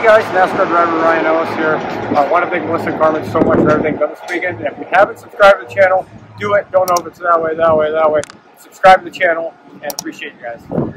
Hey guys, NASCAR driver Ryan Ellis here. I want to thank Melissa and Carmen so much for everything done this weekend. And if you haven't subscribed to the channel, do it. Don't know if it's that way. Subscribe to the channel and appreciate you guys.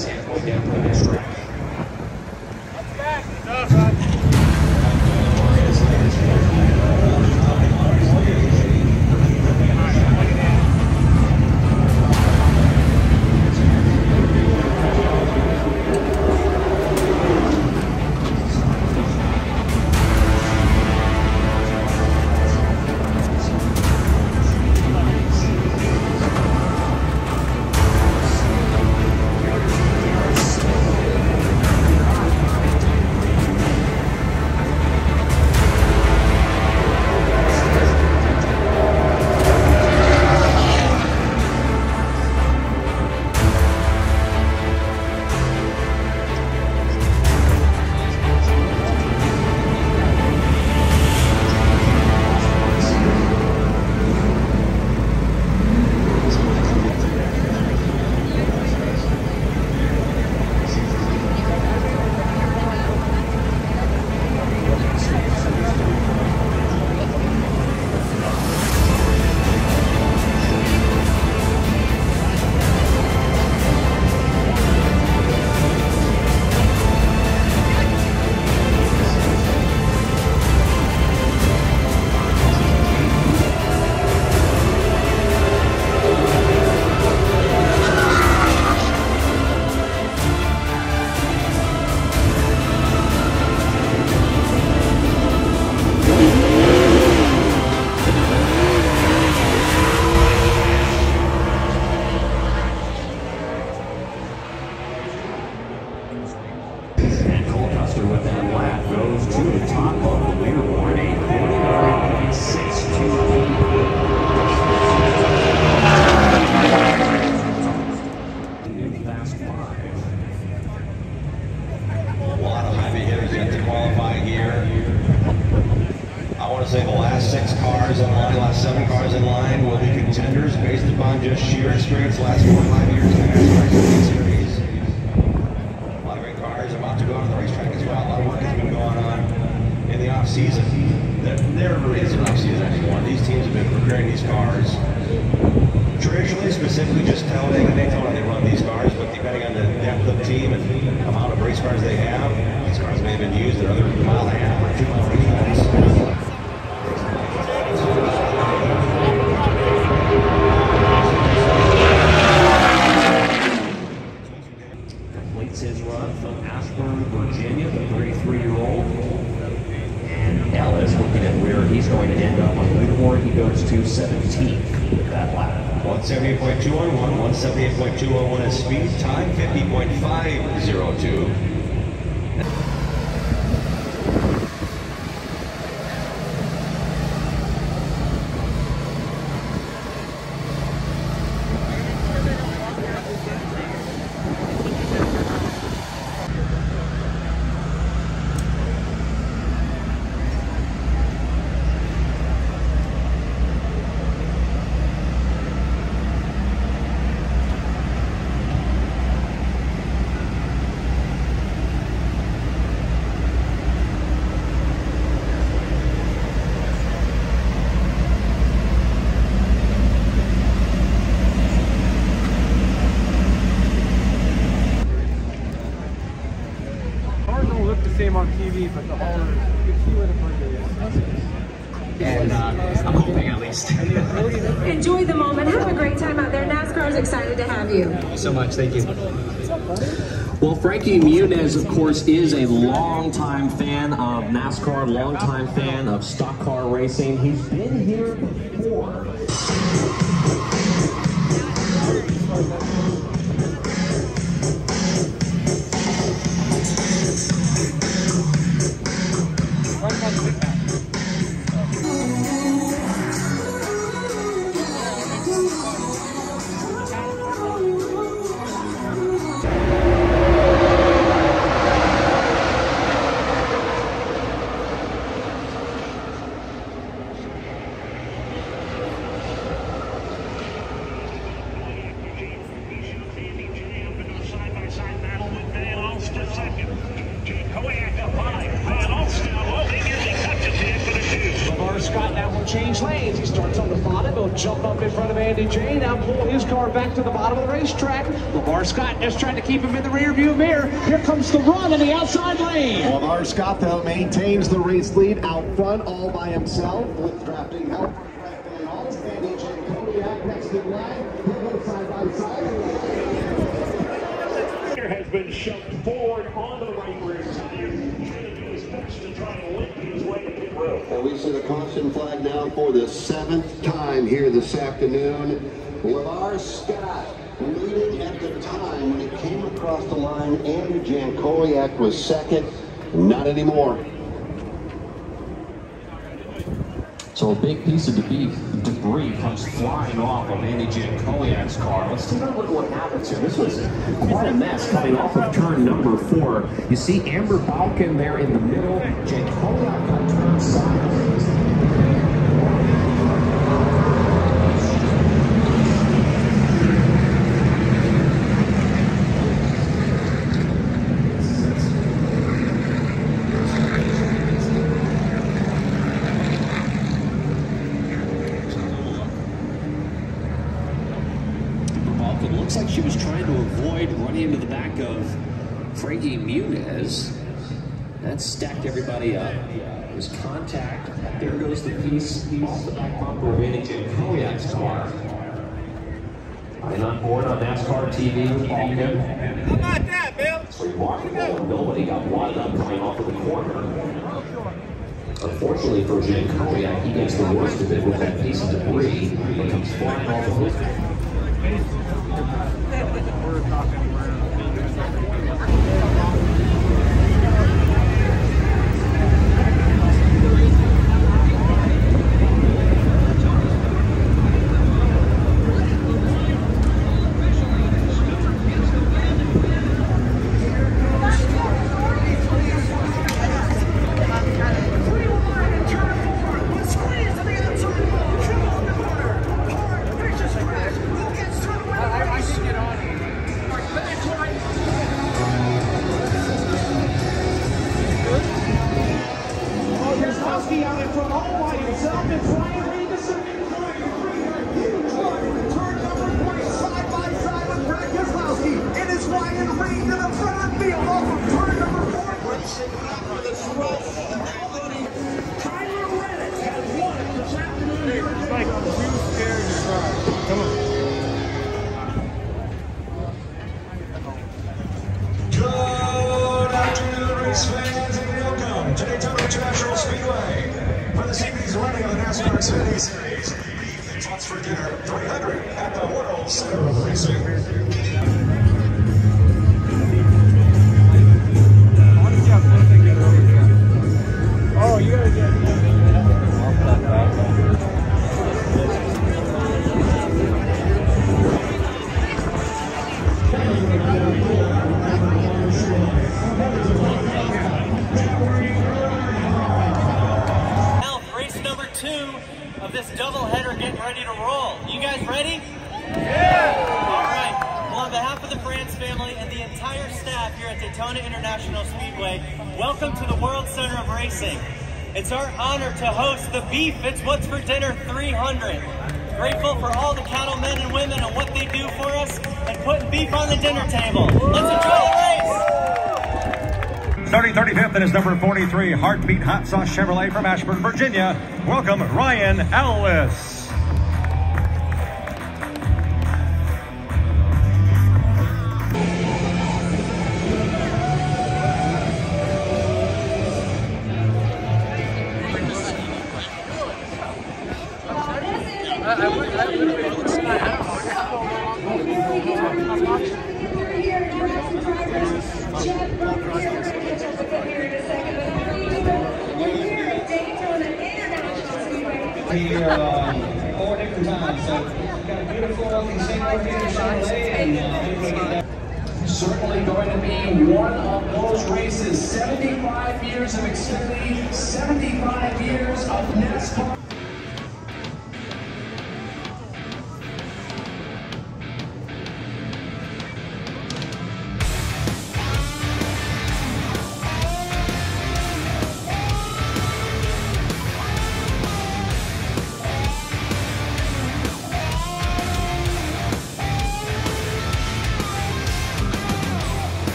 standpoint down the next track. So much, thank you. Well, Frankie Muniz, of course, is a longtime fan of NASCAR, longtime fan of stock car racing. He's been here before. jump up in front of Andy J. Now pull his car back to the bottom of the racetrack. LaVar Scott just trying to keep him in the rearview mirror. Here comes the run in the outside lane. LaVar Scott, though, maintains the race lead out front all by himself with drafting help from Brad Van Ault. Andy Jankowiak next in line. They go side by side. Here has been shoved forward onto the right rear tire. To try to limp his way to pit road. And we see the caution flag down for the 7th time here this afternoon. LaVar Scott leading at the time when it came across the line. Andy Jankowiak was second. Not anymore. So a big piece of debris comes flying off of Andy Jankowiak's car. Let's take a look at what happens here. This was quite a mess coming off of turn number 4. You see Amber Balcaen there in the middle. Jankowiak got turned sideways. Looks like she was trying to avoid running into the back of Frankie Muniz. That stacked everybody up. It was contact. There goes the piece off the back bumper of Andy Jankowiak's car. I'm on board on NASCAR TV with all good. How about that, Bill? It's remarkable. Nobody got wadded up coming off of the corner. Unfortunately for Jankowiak, he gets the worst of it with that piece of debris that comes flying off of his car. It's our honor to host the Beef It's What's for Dinner 300. Grateful for all the cattlemen and women and what they do for us and putting beef on the dinner table. Let's enjoy the race! Starting 35th and is number 43, Heartbeat Hot Sauce Chevrolet from Ashford, Virginia. Welcome Ryan Ellis. Certainly going to be one of those races. 75 years of experience, 75 years of NASCAR.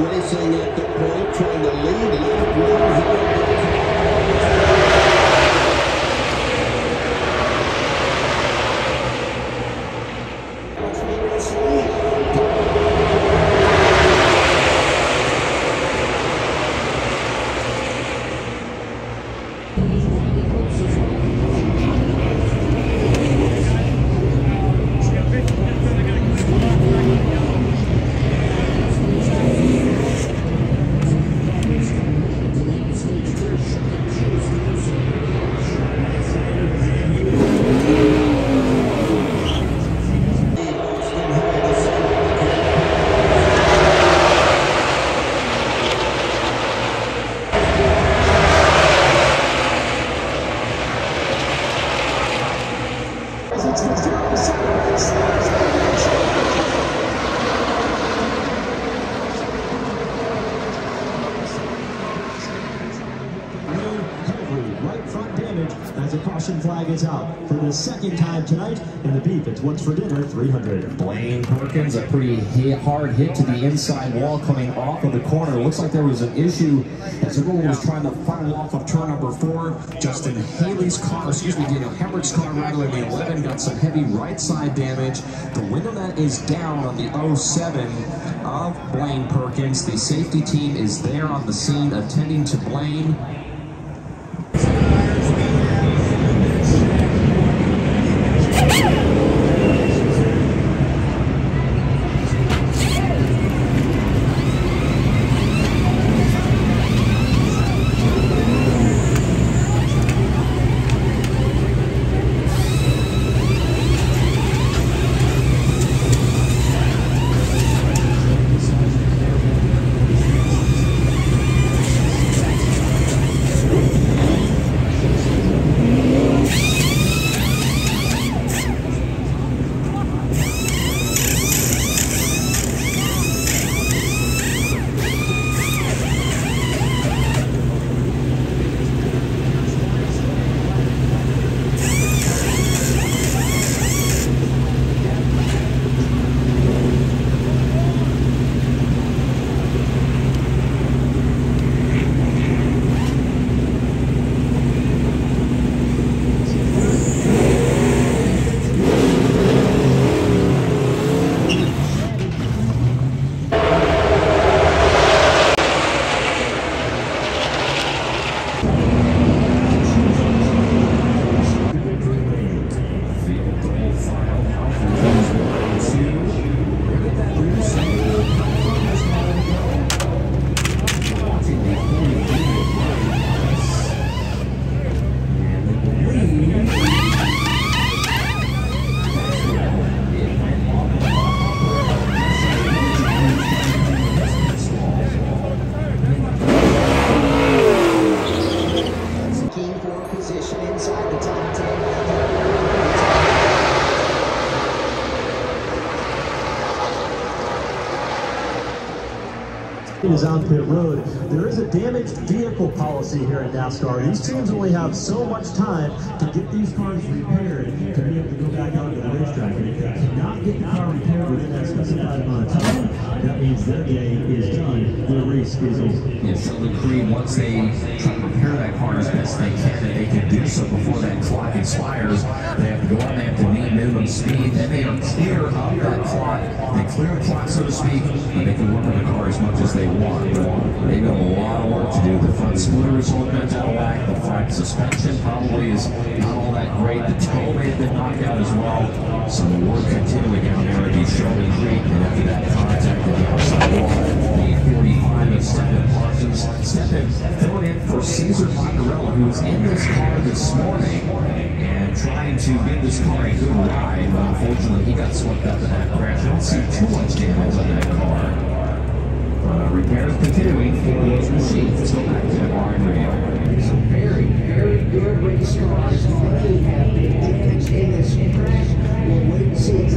Racing at the point, trying to lead lap 100. Out for the second time tonight in the Beef It's What's for Dinner 300. Blaine Perkins, a pretty hard hit to the inside wall coming off of the corner. Looks like there was an issue as the goal was trying to funnel off of turn number 4. Justin Haley's car, excuse me, Daniel Hemrick's car rattled in the 11, got some heavy right side damage. The window net is down on the 07 of Blaine Perkins. The safety team is there on the scene attending to Blaine. Is on pit road. There is a damaged vehicle policy here at NASCAR. These teams only have so much time to get these cars repaired to be able to go back onto the racetrack. And if they cannot get the car repaired within that specified amount of time, that means their day is done. Their race is over. Yeah, Shelby Creek, once they try to repair that car as best they can, and they can do so before that clock expires, they have to go on, they have to meet minimum speed, and they are clear of that clock. They clear the clock, so to speak, and they can work on the car as much as they want. They've got a lot of work to do. The front splitter is a little bit out of whack. The front suspension probably is not all that great. The toe may have been knocked out as well. So the work continuing down there at the Shelby Creek. And after that contact with the outside wall, the 45 of Stepanovich filling in for Cesar Marcarelli, who was in this car this morning and trying to give this car a good ride. But unfortunately, he got swept up in that crash. I don't see too much damage on that car. Repairs continuing for those machines. Let's go back to the barn rail. It's a very, very good race car. I think they have big damage in this crash. We'll wait and see.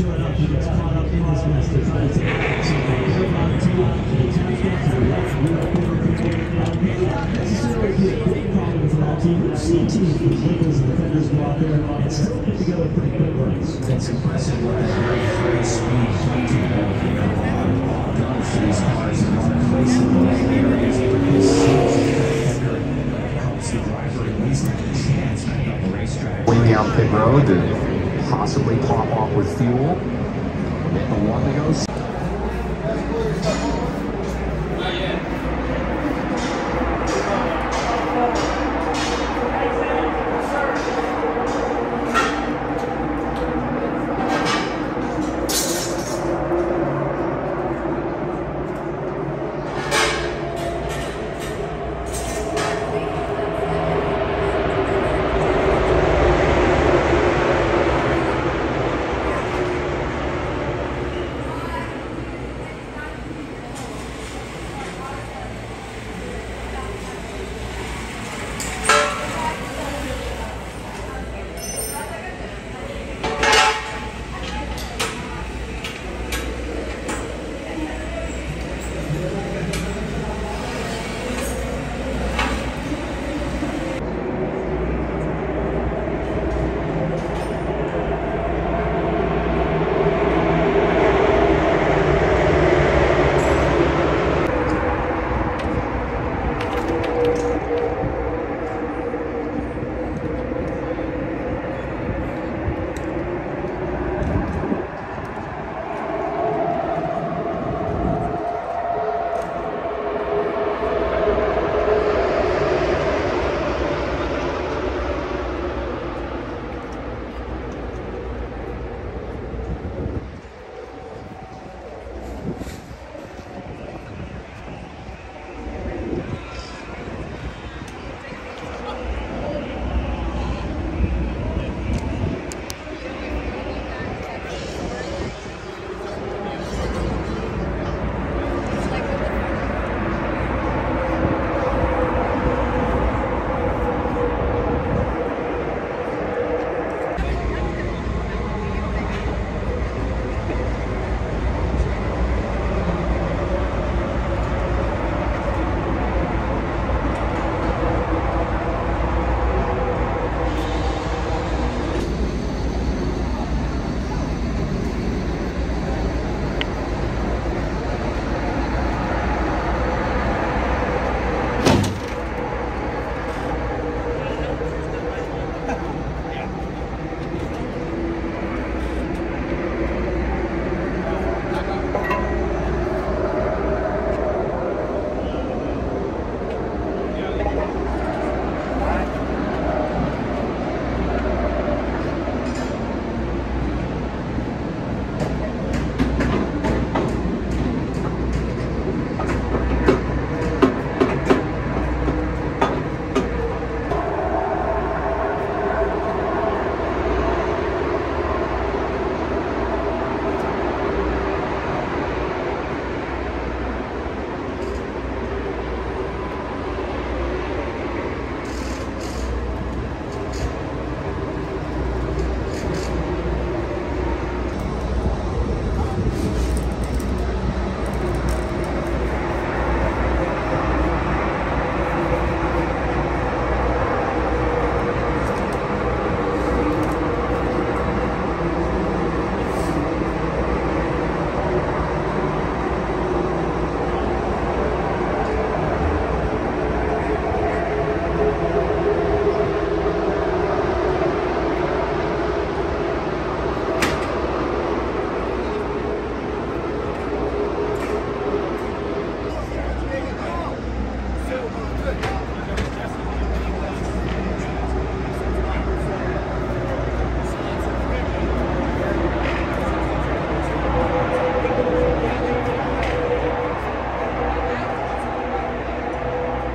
showing up, he gets caught up in this mess that's going to take. So they're not too much. Not necessarily be a big problem for that team. We've seen teams with wingers and defenders go out there and still put together pretty good runs. That's impressive what that very speed went to on dark face cars and dark place in the right areas. It helps the driver at least have a chance at the racetrack. Way down pit road, possibly pop off with fuel. And the one that goes.